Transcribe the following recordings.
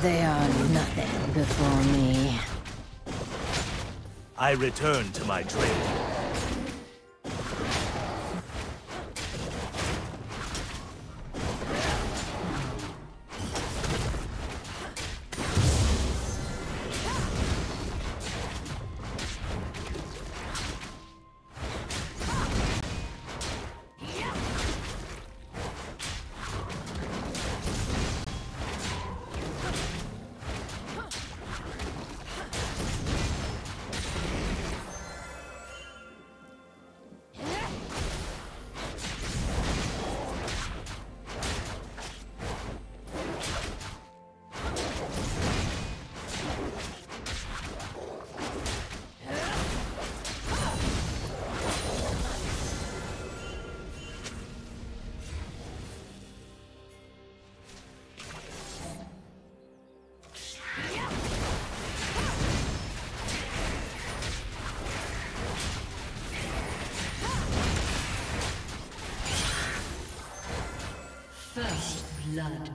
They are nothing before me. I return to my trade. First blood.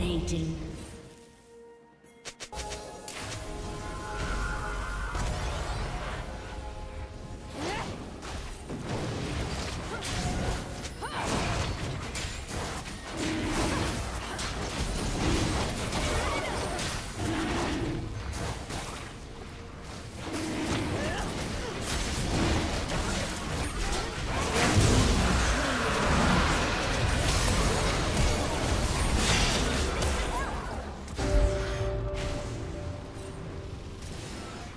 Dominating. Red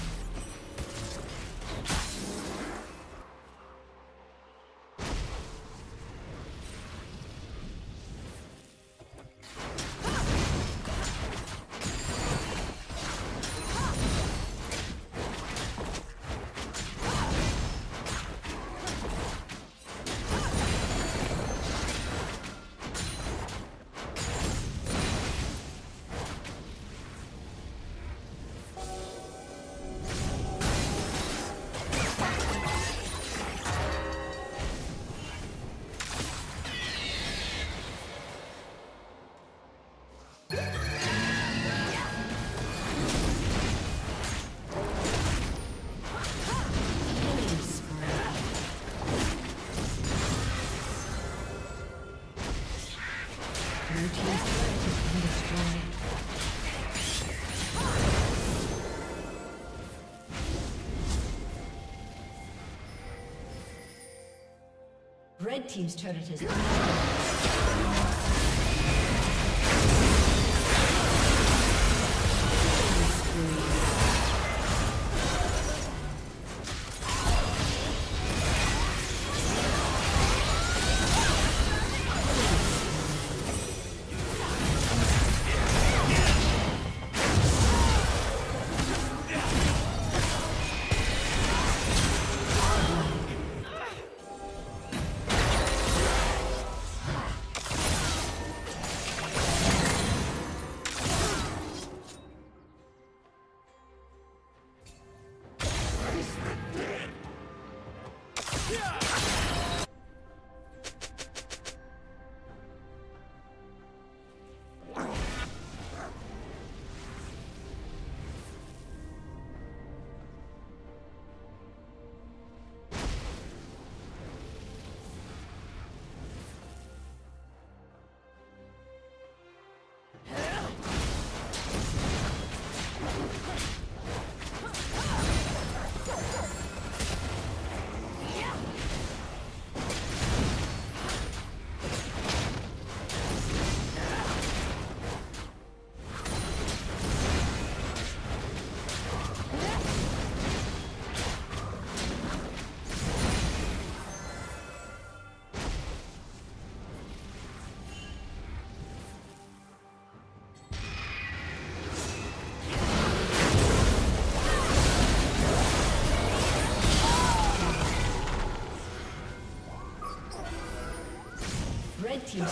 Red team's turret has been teams.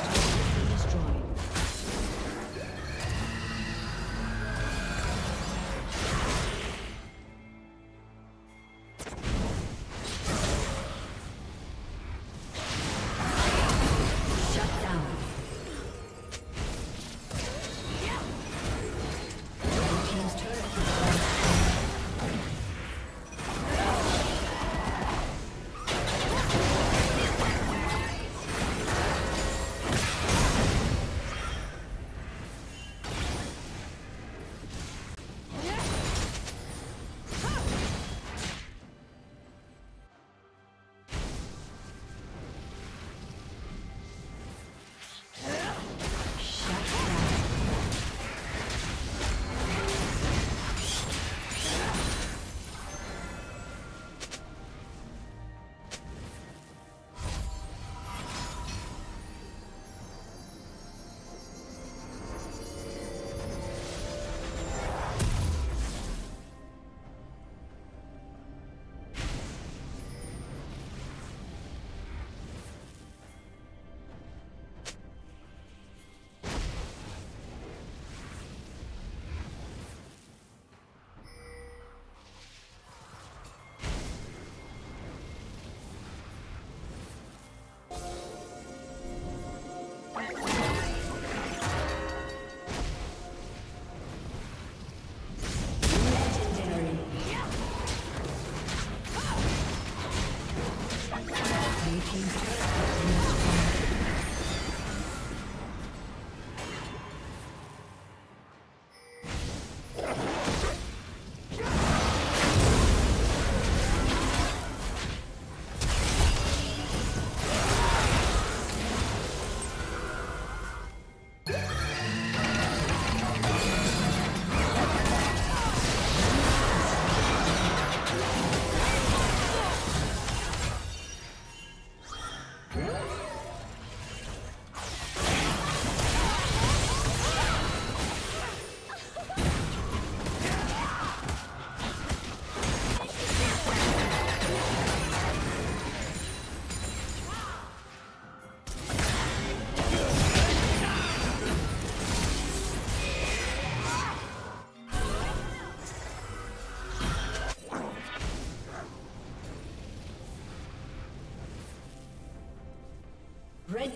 Red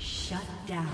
Shut down.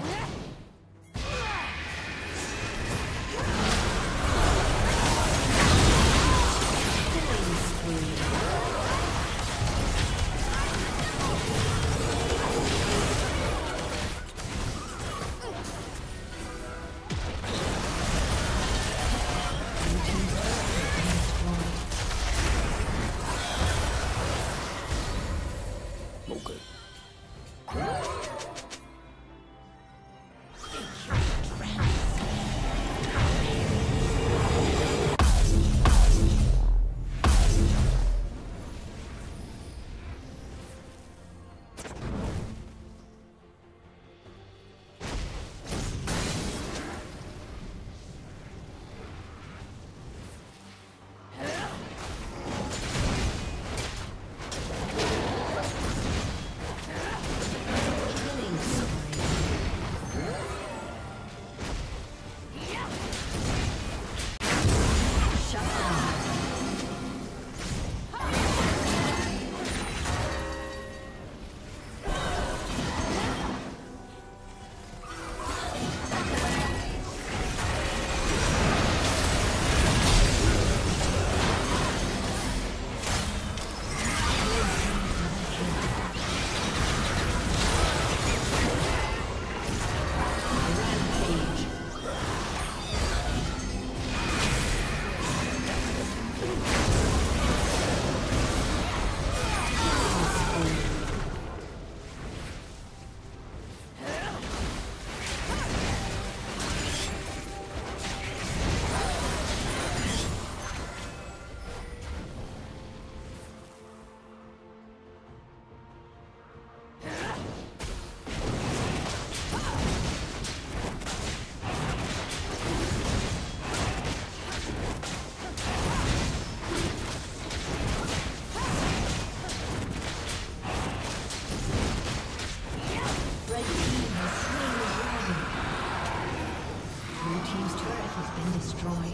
Blue Team's turret has been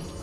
destroyed.